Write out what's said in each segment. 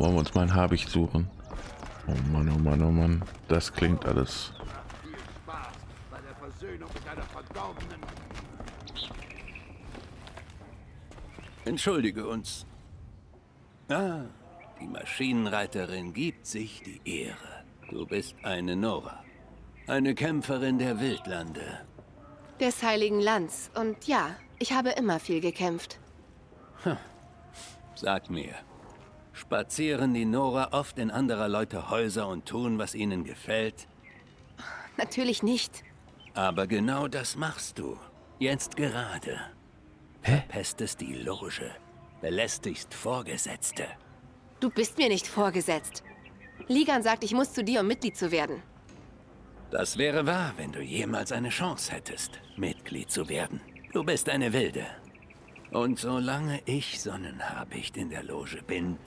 Wollen wir uns mal ein Habicht suchen? Oh Mann, oh Mann, oh Mann. Das klingt alles. Entschuldige uns. Ah, die Maschinenreiterin gibt sich die Ehre. Du bist eine Nora. Eine Kämpferin der Wildlande. Des Heiligen Lands. Und ja, ich habe immer viel gekämpft. Hm. Sag mir, spazieren die Nora oft in anderer Leute Häuser und tun, was ihnen gefällt? Natürlich nicht. Aber genau das machst du. Jetzt gerade. Verpestest die Loge. Belästigst Vorgesetzte. Du bist mir nicht vorgesetzt. Ligan sagt, ich muss zu dir, um Mitglied zu werden. Das wäre wahr, wenn du jemals eine Chance hättest, Mitglied zu werden. Du bist eine Wilde. Und solange ich Sonnenhabicht in der Loge bin,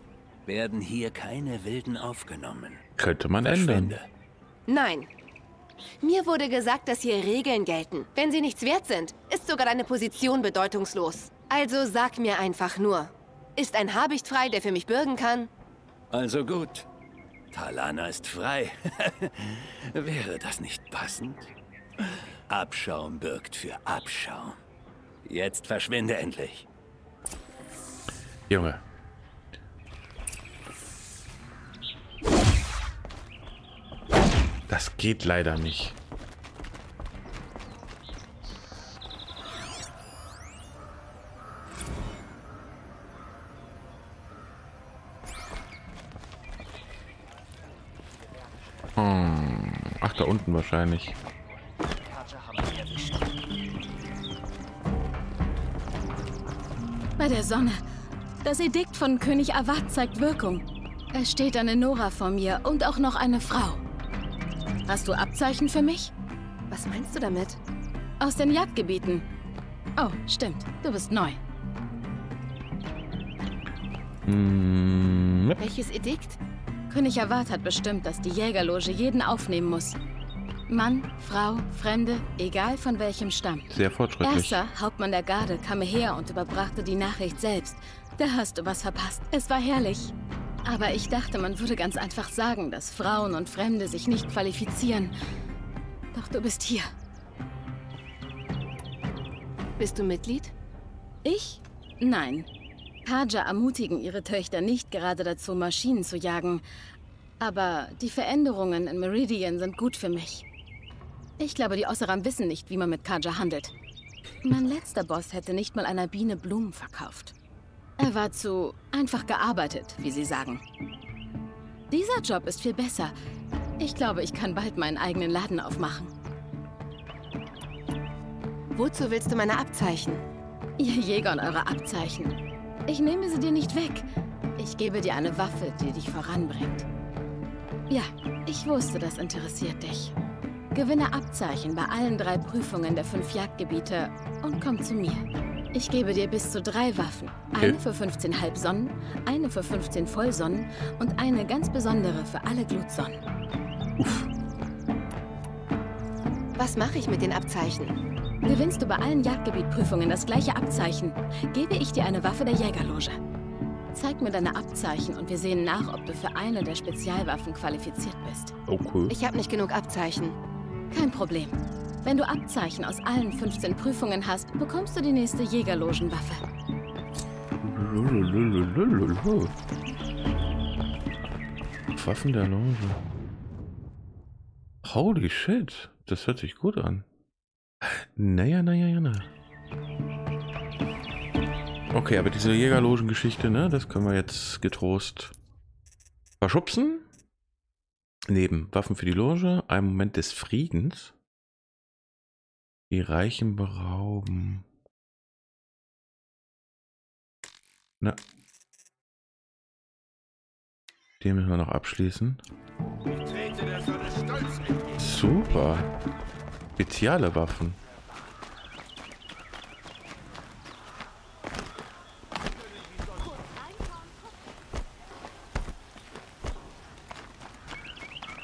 werden hier keine Wilden aufgenommen. Könnte man ändern. Nein. Mir wurde gesagt, dass hier Regeln gelten. Wenn sie nichts wert sind, ist sogar deine Position bedeutungslos. Also sag mir einfach nur, ist ein Habicht frei, der für mich bürgen kann? Also gut. Talana ist frei. Wäre das nicht passend? Abschaum birgt für Abschaum. Jetzt verschwinde endlich. Junge. Das geht leider nicht. Ach, da unten wahrscheinlich. Bei der Sonne. Das Edikt von König Avad zeigt Wirkung. Es steht eine Nora vor mir und auch noch eine Frau. Hast du Abzeichen für mich? Was meinst du damit? Aus den Jagdgebieten. Oh, stimmt. Du bist neu. Hm. Welches Edikt? König Avad hat bestimmt, dass die Jägerloge jeden aufnehmen muss. Mann, Frau, Fremde, egal von welchem Stamm. Sehr fortschrittlich. Erster, Hauptmann der Garde, kam her und überbrachte die Nachricht selbst. Da hast du was verpasst. Es war herrlich. Aber ich dachte, man würde ganz einfach sagen, dass Frauen und Fremde sich nicht qualifizieren. Doch du bist hier. Bist du Mitglied? Ich? Nein. Kaja ermutigen ihre Töchter nicht gerade dazu, Maschinen zu jagen. Aber die Veränderungen in Meridian sind gut für mich. Ich glaube, die Oseram wissen nicht, wie man mit Kaja handelt. Mein letzter Boss hätte nicht mal einer Biene Blumen verkauft. Er war zu einfach gearbeitet, wie sie sagen. Dieser Job ist viel besser. Ich glaube, ich kann bald meinen eigenen Laden aufmachen. Wozu willst du meine Abzeichen? Ihr Jäger und eure Abzeichen. Ich nehme sie dir nicht weg. Ich gebe dir eine Waffe, die dich voranbringt. Ja, ich wusste, das interessiert dich. Gewinne Abzeichen bei allen 3 Prüfungen der 5 Jagdgebiete und komm zu mir. Ich gebe dir bis zu 3 Waffen. Eine für 15 Halbsonnen, eine für 15 Vollsonnen und eine ganz besondere für alle Glutsonnen. Uff. Was mache ich mit den Abzeichen? Gewinnst du bei allen Jagdgebietprüfungen das gleiche Abzeichen, gebe ich dir eine Waffe der Jägerloge. Zeig mir deine Abzeichen und wir sehen nach, ob du für eine der Spezialwaffen qualifiziert bist. Okay. Ich habe nicht genug Abzeichen. Kein Problem. Wenn du Abzeichen aus allen 15 Prüfungen hast, bekommst du die nächste Jägerlogenwaffe. Waffen der Loge. Holy shit, das hört sich gut an. Naja. Okay, aber diese Jägerlogengeschichte, ne, das können wir jetzt getrost verschubsen. Neben Waffen für die Loge, ein Moment des Friedens. Die Reichen berauben. Na. Den müssen wir noch abschließen. Super. Spezielle Waffen.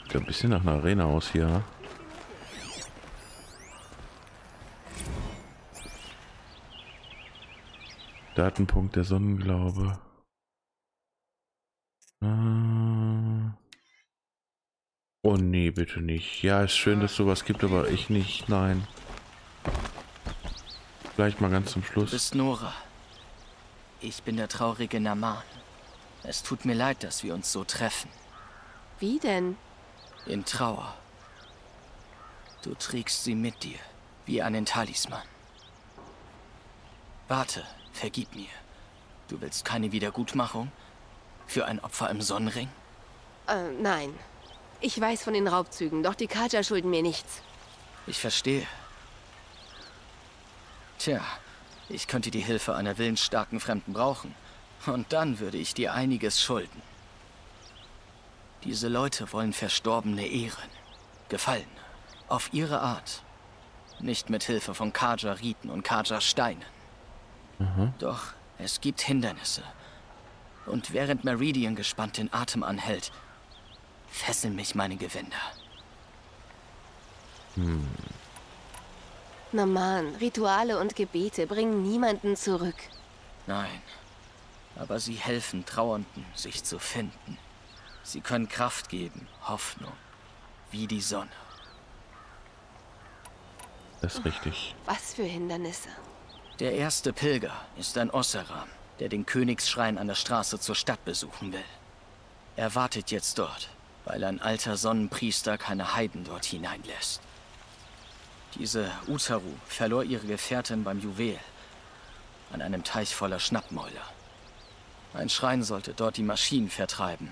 Sieht ein bisschen nach einer Arena aus hier. Datenpunkt der Sonnenglaube. Oh nee, bitte nicht. Ja, ist schön, dass es sowas gibt, aber ich nicht. Nein. Vielleicht mal ganz zum Schluss. Du bist Nora. Ich bin der traurige Naman. Es tut mir leid, dass wir uns so treffen. Wie denn? In Trauer. Du trägst sie mit dir, wie einen Talisman. Warte, vergib mir. Du willst keine Wiedergutmachung? Für ein Opfer im Sonnenring? Nein. Ich weiß von den Raubzügen, doch die Kaja schulden mir nichts. Ich verstehe. Tja, ich könnte die Hilfe einer willensstarken Fremden brauchen. Und dann würde ich dir einiges schulden. Diese Leute wollen Verstorbene ehren. Gefallene. Auf ihre Art. Nicht mit Hilfe von Kaja-Riten und Kaja-Steinen. Mhm. Doch es gibt Hindernisse. Und während Meridian gespannt den Atem anhält, fesseln mich meine Gewänder. Hm. Naman, Rituale und Gebete bringen niemanden zurück. Nein, aber sie helfen Trauernden, sich zu finden. Sie können Kraft geben, Hoffnung, wie die Sonne. Das ist richtig. Was für Hindernisse? Der erste Pilger ist ein Oseram, der den Königsschrein an der Straße zur Stadt besuchen will. Er wartet jetzt dort, weil ein alter Sonnenpriester keine Heiden dort hineinlässt. Diese Utaru verlor ihre Gefährtin beim Juwel an einem Teich voller Schnappmäuler. Ein Schrein sollte dort die Maschinen vertreiben.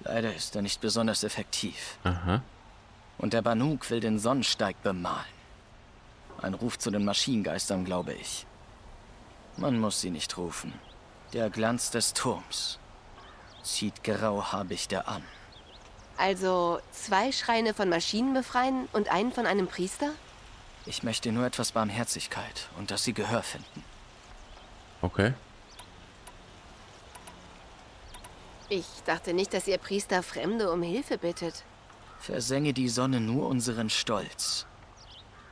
Leider ist er nicht besonders effektiv. Aha. Und der Banuk will den Sonnensteig bemalen. Ein Ruf zu den Maschinengeistern, glaube ich. Man muss sie nicht rufen. Der Glanz des Turms zieht Grauhabichte an. Also 2 Schreine von Maschinen befreien und einen von einem Priester? Ich möchte nur etwas Barmherzigkeit und dass sie Gehör finden. Okay. Ich dachte nicht, dass ihr Priester Fremde um Hilfe bittet. Versenge die Sonne nur unseren Stolz.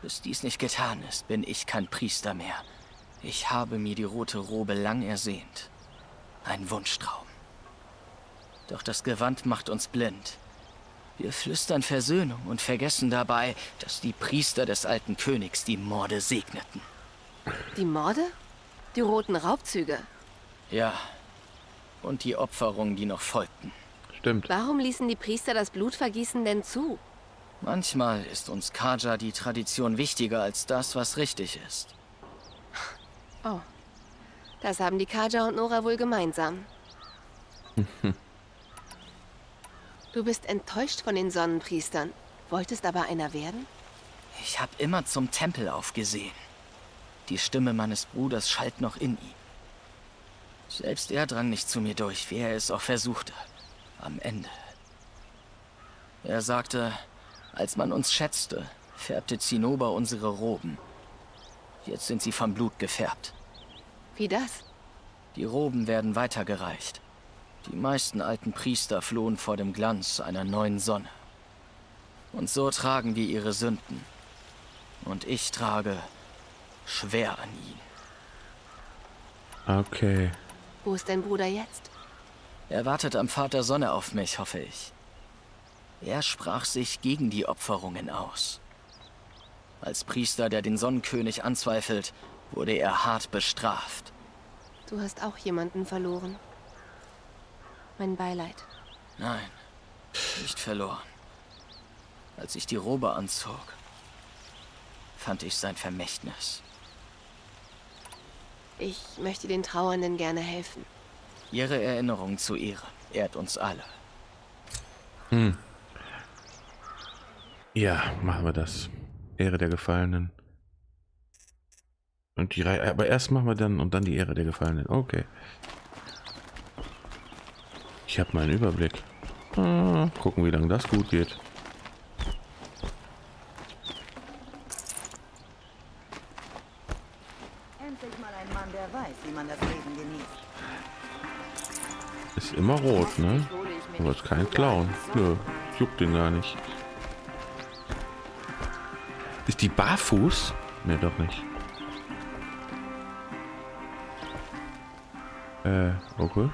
Bis dies nicht getan ist, bin ich kein Priester mehr. Ich habe mir die rote Robe lang ersehnt. Ein Wunschtraum. Doch das Gewand macht uns blind. Wir flüstern Versöhnung und vergessen dabei, dass die Priester des alten Königs die Morde segneten. Die Morde? Die roten Raubzüge? Ja. Und die Opferungen, die noch folgten. Stimmt. Warum ließen die Priester das Blutvergießen denn zu? Manchmal ist uns Kaja die Tradition wichtiger als das, was richtig ist. Oh, das haben die Kaja und Nora wohl gemeinsam. Du bist enttäuscht von den Sonnenpriestern, wolltest aber einer werden? Ich habe immer zum Tempel aufgesehen. Die Stimme meines Bruders schallt noch in ihm. Selbst er drang nicht zu mir durch, wie er es auch versuchte. Am Ende. Er sagte, als man uns schätzte, färbte Zinnober unsere Roben. Jetzt sind sie vom Blut gefärbt. Wie das? Die Roben werden weitergereicht. Die meisten alten Priester flohen vor dem Glanz einer neuen Sonne. Und so tragen wir ihre Sünden. Und ich trage schwer an ihnen. Okay. Wo ist dein Bruder jetzt? Er wartet am Vater Sonne auf mich, hoffe ich. Er sprach sich gegen die Opferungen aus. Als Priester, der den Sonnenkönig anzweifelt, wurde er hart bestraft. Du hast auch jemanden verloren. Mein Beileid. Nein, nicht verloren. Als ich die Robe anzog, fand ich sein Vermächtnis. Ich möchte den Trauernden gerne helfen. Ihre Erinnerung zu Ehren ehrt uns alle. Hm. Ja, machen wir das. Ehre der Gefallenen. Und die Reihe. Aber erst machen wir dann und dann die Ehre der Gefallenen. Okay. Ich habe mal einen Überblick. Gucken, wie lange das gut geht. Endlich mal ein Mann, der weiß, wie man das Leben genießt. Ist immer rot, ne? Aber ist kein Clown. Nö, juckt den gar nicht. Ist die barfuß? Ne, doch nicht. Okay.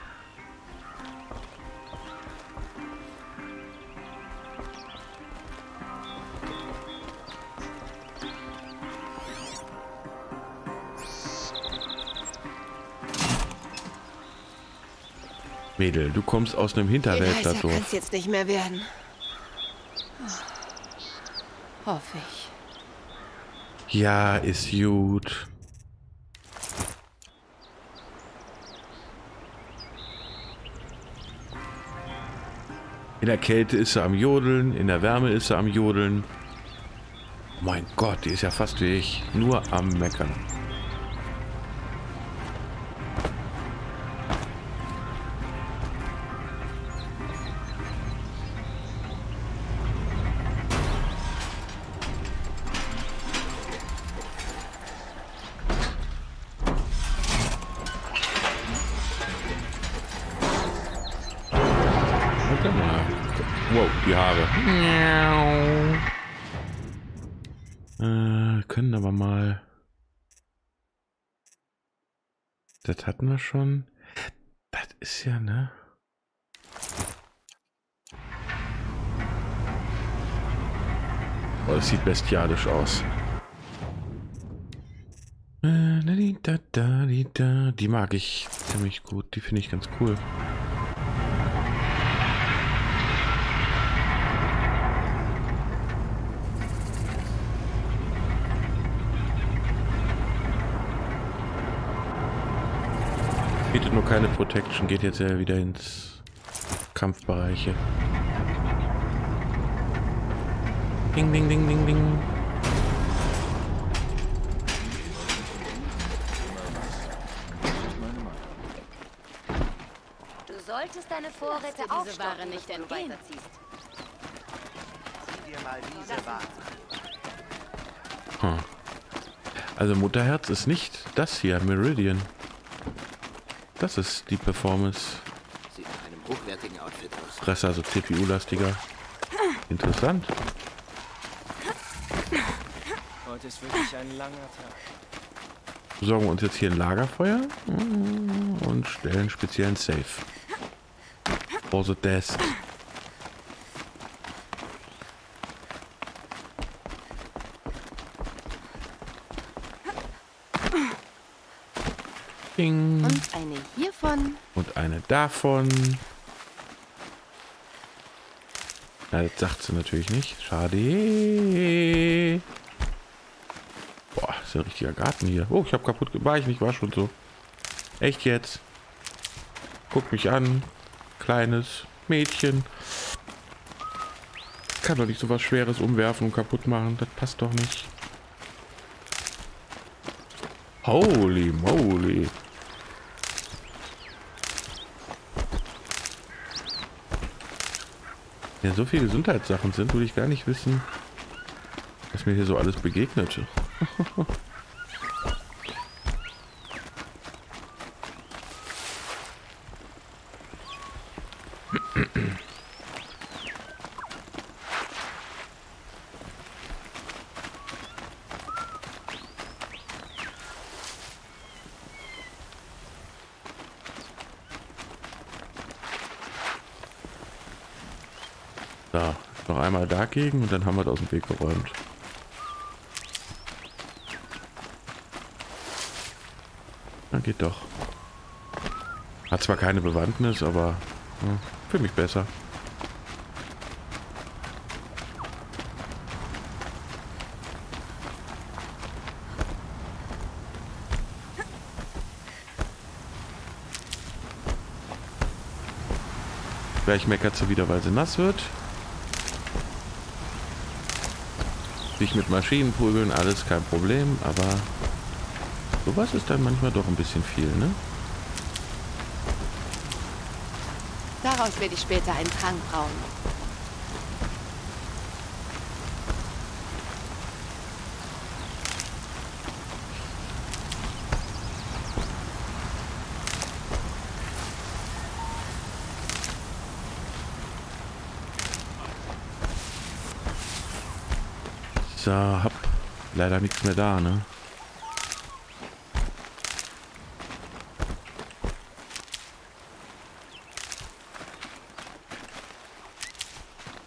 Mädel, du kommst aus einem Hinterwäldler. Das kann es jetzt nicht mehr werden. Oh, hoffe ich. Ja, ist gut. In der Kälte ist sie am Jodeln, in der Wärme ist sie am Jodeln. Mein Gott, die ist ja fast wie ich, nur am Meckern. Wow, die Haare. Können aber mal. Das hatten wir schon. Das ist ja, ne? Oh, das sieht bestialisch aus. Die mag ich ziemlich gut. Die finde ich ganz cool. Bietet nur keine Protection, geht jetzt ja wieder ins Kampfbereiche. Ding, ding, ding, ding, ding. Du solltest deine Vorräte aufsparen, nicht entgehen. Sieh dir mal diese Ware. Hm. Also Mutterherz ist nicht das hier, Meridian. Das ist die Performance. Sieht nach einem hochwertigen Outfit aus. Presse, also CPU-lastiger. Interessant. Heute ist wirklich ein langer Tag. Besorgen wir uns jetzt hier ein Lagerfeuer und stellen speziellen Safe. For the desk. Und eine hiervon. Und eine davon. Na, das sagt sie natürlich nicht. Schade. Boah, ist ja ein richtiger Garten hier. Oh, ich habe kaputt gemacht. War ich nicht, war schon so. Echt jetzt? Guck mich an. Kleines Mädchen. Kann doch nicht so was Schweres umwerfen und kaputt machen. Das passt doch nicht. Holy moly. Ja, so viele Gesundheitssachen sind, würde ich gar nicht wissen, was mir hier so alles begegnete. Da, noch einmal dagegen und dann haben wir das aus dem Weg geräumt. Na, geht doch. Hat zwar keine Bewandtnis, aber ja, für mich besser. Gleich meckert sie wieder, weil sie nass wird. Sich mit Maschinen prügeln, alles kein Problem, aber sowas ist dann manchmal doch ein bisschen viel, ne? Daraus werde ich später einen Trank brauen. So, hab leider nichts mehr da, ne?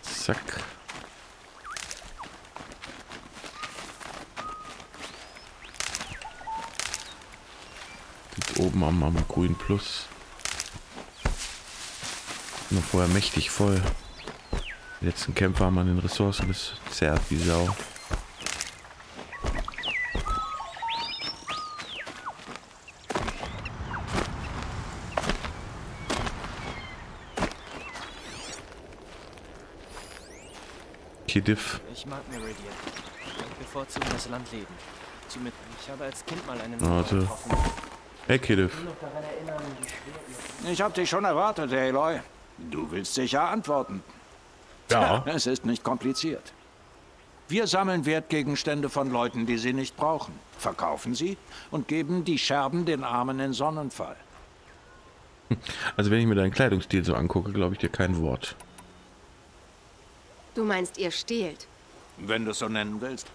Zack. Liegt oben am grünen Plus. hatten wir vorher mächtig voll. Die letzten Kämpfer haben an den Ressourcen gezerrt, die Sau. Kidiff. Ich mag Meridian. Ich bevorzuge das Landleben. Ich habe als Kind mal einen getroffen. Hey, Kidiff. Ich habe dich schon erwartet, Aloy. Du willst sicher antworten. Ja. Es ist nicht kompliziert. Wir sammeln Wertgegenstände von Leuten, die sie nicht brauchen, verkaufen sie und geben die Scherben den Armen in Sonnenfall. Also wenn ich mir deinen Kleidungsstil so angucke, glaube ich dir kein Wort. Du meinst, ihr stehlt? Wenn du es so nennen willst.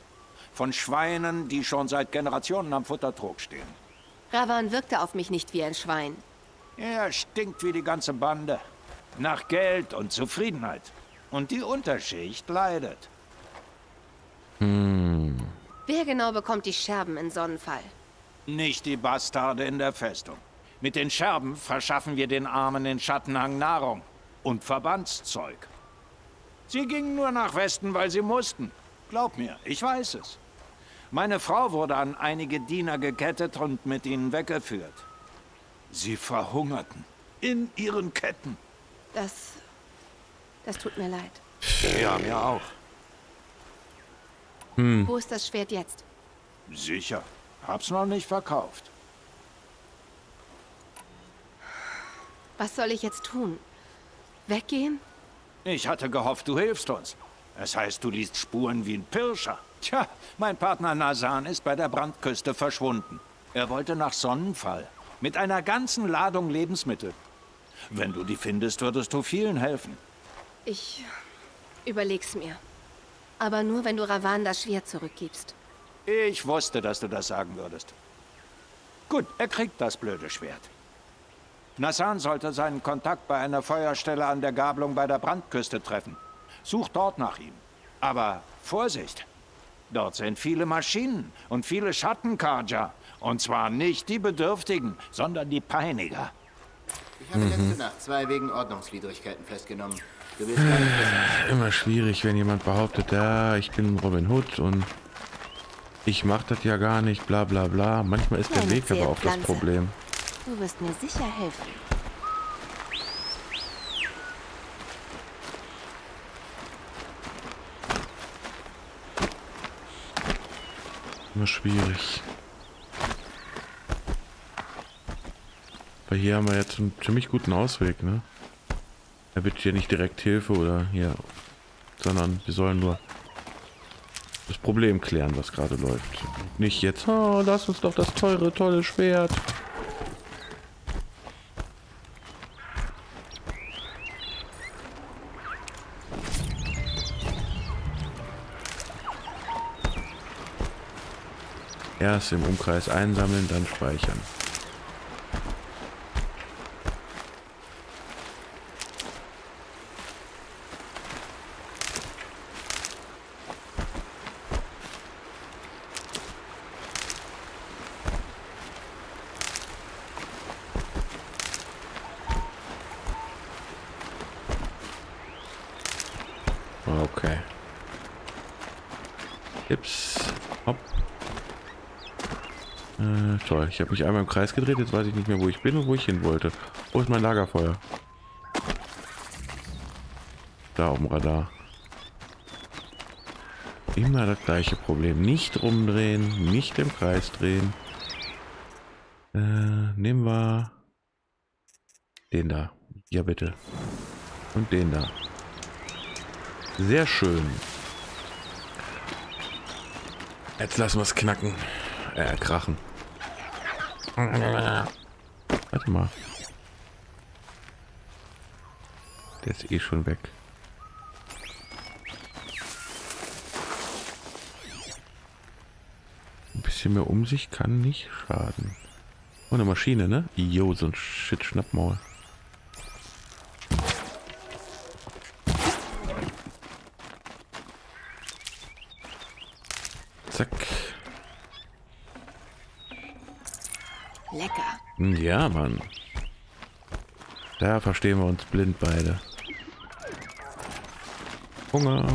Von Schweinen, die schon seit Generationen am Futtertrog stehen. Ravan wirkte auf mich nicht wie ein Schwein. Er stinkt wie die ganze Bande. Nach Geld und Zufriedenheit. Und die Unterschicht leidet. Hm. Wer genau bekommt die Scherben in Sonnenfall? Nicht die Bastarde in der Festung. Mit den Scherben verschaffen wir den Armen in Schattenhang Nahrung und Verbandszeug. Sie gingen nur nach Westen, weil sie mussten. Glaub mir, ich weiß es. Meine Frau wurde an einige Diener gekettet und mit ihnen weggeführt. Sie verhungerten in ihren Ketten. Das tut mir leid. Ja, mir auch. Hm. Wo ist das Schwert jetzt? Sicher. Hab's noch nicht verkauft. Was soll ich jetzt tun? Weggehen? Ich hatte gehofft, du hilfst uns. Es heißt, du liest Spuren wie ein Pirscher. Tja, mein Partner Nasan ist bei der Brandküste verschwunden. Er wollte nach Sonnenfall. Mit einer ganzen Ladung Lebensmittel. Wenn du die findest, würdest du vielen helfen. Ich überleg's mir. Aber nur, wenn du Ravan das Schwert zurückgibst. Ich wusste, dass du das sagen würdest. Gut, er kriegt das blöde Schwert. Nasan sollte seinen Kontakt bei einer Feuerstelle an der Gabelung bei der Brandküste treffen. Such dort nach ihm. Aber Vorsicht! Dort sind viele Maschinen und viele Schattenkaja. Und zwar nicht die Bedürftigen, sondern die Peiniger. Ich habe letzte Nacht 2 wegen Ordnungswidrigkeiten festgenommen. Immer schwierig, wenn jemand behauptet, ja, ich bin Robin Hood und ich mach das ja gar nicht, bla bla bla. Manchmal ist der Weg aber auch das Problem. Du wirst mir sicher helfen. Immer schwierig. Aber hier haben wir jetzt einen ziemlich guten Ausweg, ne? Er bittet hier nicht direkt Hilfe oder hier, sondern wir sollen nur das Problem klären, was gerade läuft. Nicht jetzt, oh, lass uns doch das teure, tolle Schwert. Erst im Umkreis einsammeln, dann speichern. Okay. Hips. Hopp. Toll. Ich habe mich einmal im Kreis gedreht. Jetzt weiß ich nicht mehr, wo ich bin und wo ich hin wollte. Wo ist mein Lagerfeuer? Da oben Radar. Immer das gleiche Problem. Nicht rumdrehen. Nicht im Kreis drehen. Nehmen wir den da. Ja, bitte. Und den da. Sehr schön. Jetzt lassen wir es knacken. Krachen. Warte mal. Der ist eh schon weg. Ein bisschen mehr um sich kann nicht schaden. Oh, eine Maschine, ne? Jo, so ein Shit-Schnappmaul. Lecker. Ja, Mann. Da verstehen wir uns blind beide. Hunger.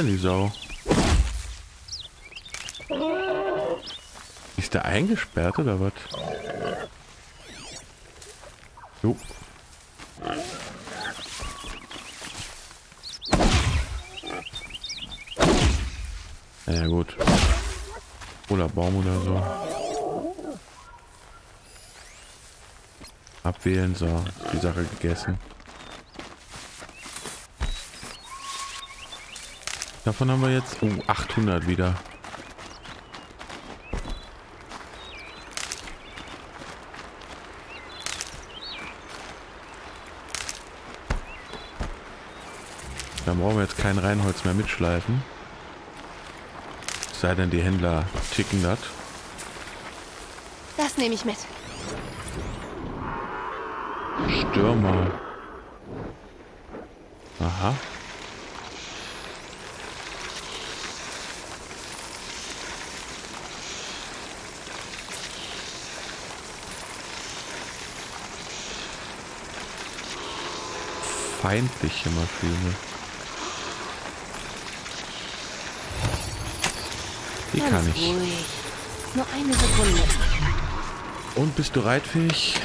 Die Sau. Ist der eingesperrt oder was? Jo. Ja gut. Oder Baum oder so. Abwählen, so. Die Sache gegessen. Davon haben wir jetzt 800 wieder. Da brauchen wir jetzt kein Reinholz mehr mitschleifen. Es sei denn, die Händler ticken das. Das nehme ich mit. Stürmer. Aha. Feindliche Maschine. Die kann ich. Nur eine Sekunde. Und bist du reitfähig?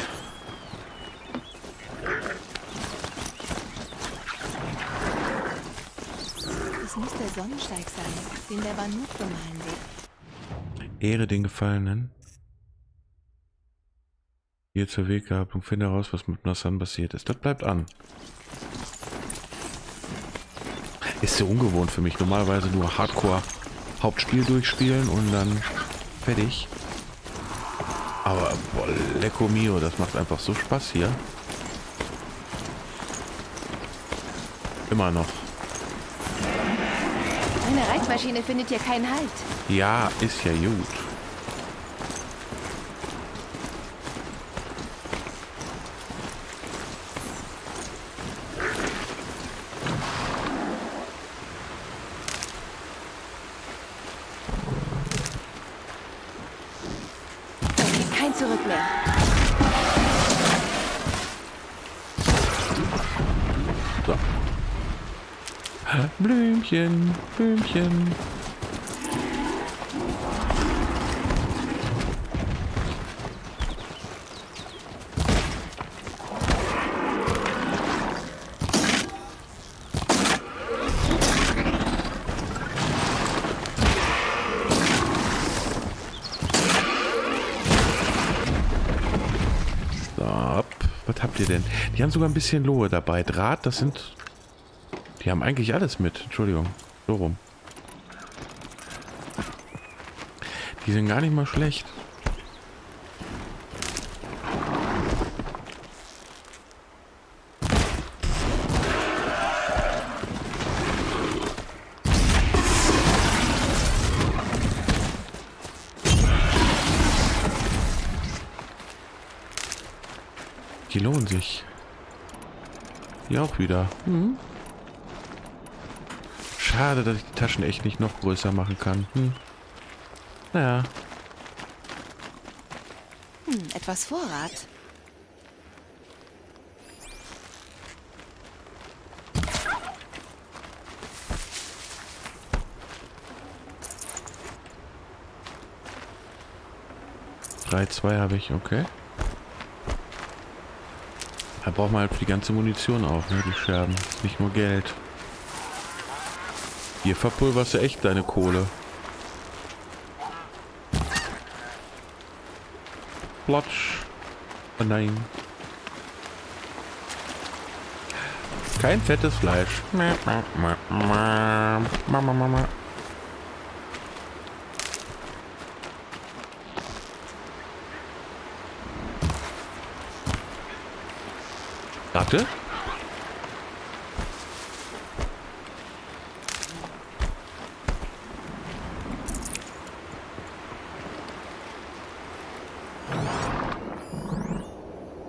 Das muss der Sonnensteig sein, den der Banuk bemalen will. Ehre den Gefallenen. Hier zur Weggabung. Finde heraus, was mit Nasan passiert ist. Das bleibt an. Ist so ungewohnt für mich. Normalerweise nur Hardcore Hauptspiel durchspielen und dann fertig. Aber boah, Lecco Mio, das macht einfach so Spaß hier. Immer noch. Eine Reitmaschine findet hier keinen Halt. Ja, ist ja gut. Blümchen, Blümchen. So, was habt ihr denn? Die haben sogar ein bisschen Lohe dabei. Draht, das sind... Die haben eigentlich alles mit. Entschuldigung. So rum. Die sind gar nicht mal schlecht. Die lohnen sich. Die auch wieder. Mhm. Schade, dass ich die Taschen echt nicht noch größer machen kann. Naja. Etwas Vorrat. Drei, zwei habe ich, okay. Da braucht man halt die ganze Munition auf, ne? Die Scherben. Nicht nur Geld. Hier verpulverst du echt deine Kohle. Platsch. Oh nein. Kein fettes Fleisch. Mama. Ratte?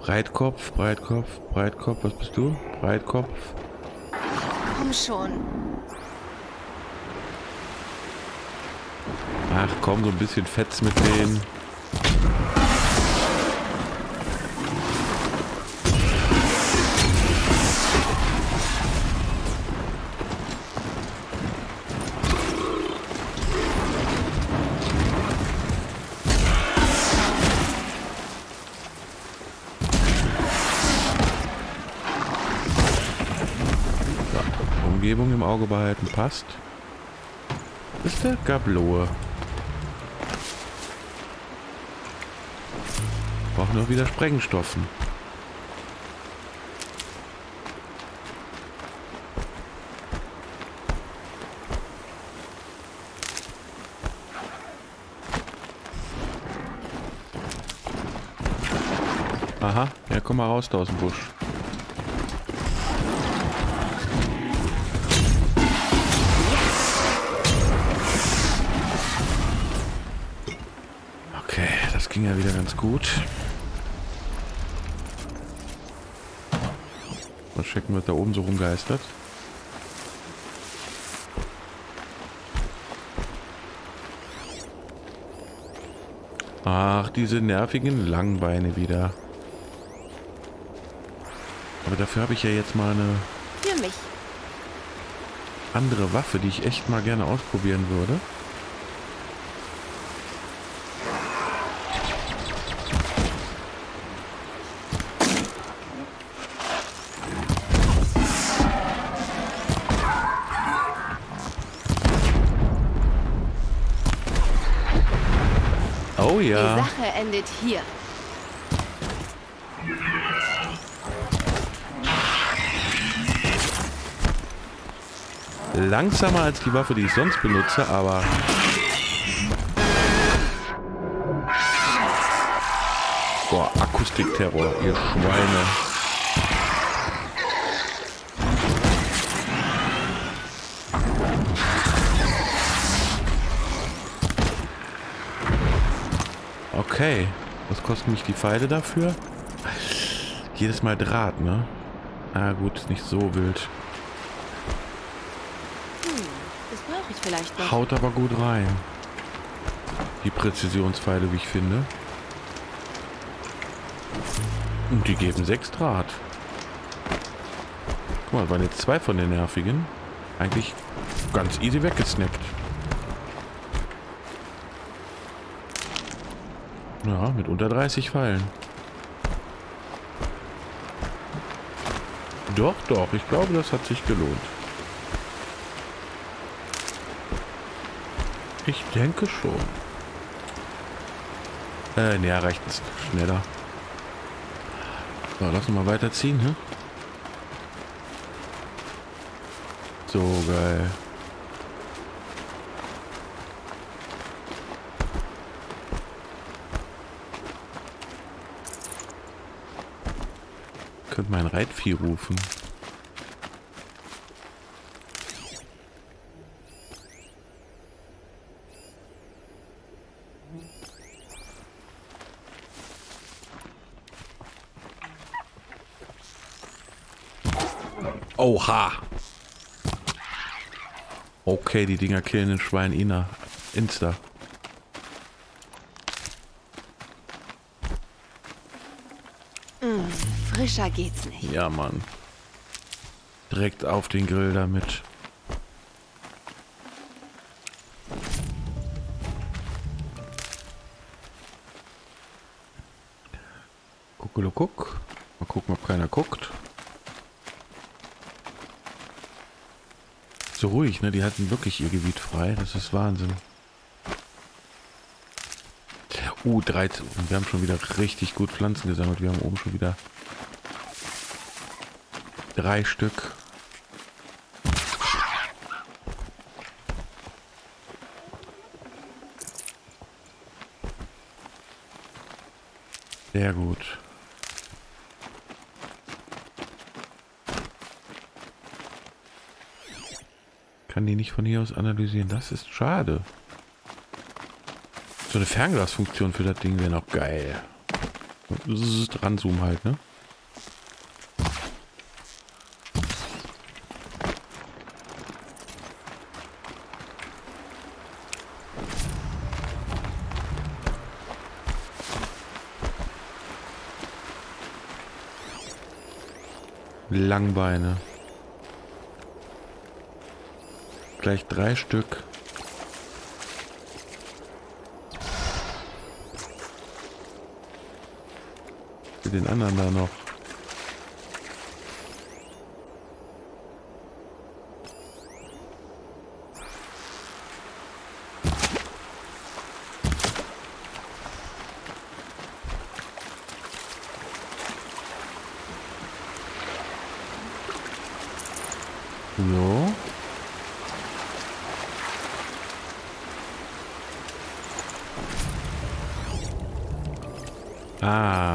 Breitkopf, Breitkopf, Breitkopf, was bist du? Breitkopf. Komm schon. Ach komm, so ein bisschen Fetz mit denen. Im Auge behalten, passt. Ist der Gablohe. Brauchen noch wieder Sprengstoffen. Aha, ja, komm mal raus da aus dem Busch. Ging ja wieder ganz gut. Mal checken, was da oben so rumgeistert. Ach, diese nervigen Langbeine wieder. Aber dafür habe ich ja jetzt mal eine andere Waffe, die ich echt mal gerne ausprobieren würde. Die Sache endet hier. Langsamer als die Waffe, die ich sonst benutze, aber... Boah, Akustikterror, ihr Schweine. Okay, was kosten mich die Pfeile dafür? Jedes Mal Draht, ne? Ah gut, ist nicht so wild. Das brauche ich vielleicht noch. Haut aber gut rein. Die Präzisionspfeile, wie ich finde. Und die geben 6 Draht. Guck mal, waren jetzt 2 von den nervigen. Eigentlich ganz easy weggesnackt. Ja, mit unter 30 Pfeilen. Doch, doch, ich glaube, das hat sich gelohnt. Ich denke schon. Ne, reicht es schneller. So, lass uns mal weiterziehen, ne? So geil. Ich könnte mein Reitvieh rufen. Oha! Okay, die Dinger killen den Schwein Insta. Frischer geht's nicht. Ja, Mann. Direkt auf den Grill damit. Guckelo guck. Mal gucken, ob keiner guckt. So ruhig, ne? Die hatten wirklich ihr Gebiet frei. Das ist Wahnsinn. U13. Wir haben schon wieder richtig gut Pflanzen gesammelt. Wir haben oben schon wieder 3 Stück. Sehr gut. Kann die nicht von hier aus analysieren. Das ist schade. So eine Fernglasfunktion für das Ding wäre noch geil. Ranzoomen halt, ne? Langbeine. Gleich 3 Stück. Mit den anderen da noch.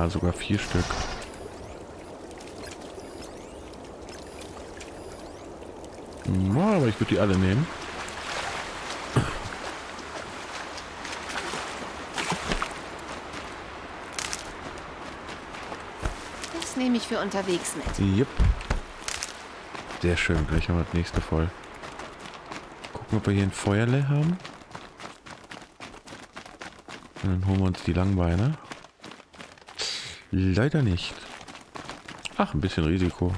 Sogar 4 Stück. Ja, aber ich würde die alle nehmen. Das nehme ich für unterwegs mit. Jupp. Sehr schön. Gleich haben wir das nächste voll. Gucken, ob wir hier ein Feuerleh haben. Und dann holen wir uns die Langbeine. Leider nicht. Ach, ein bisschen Risiko.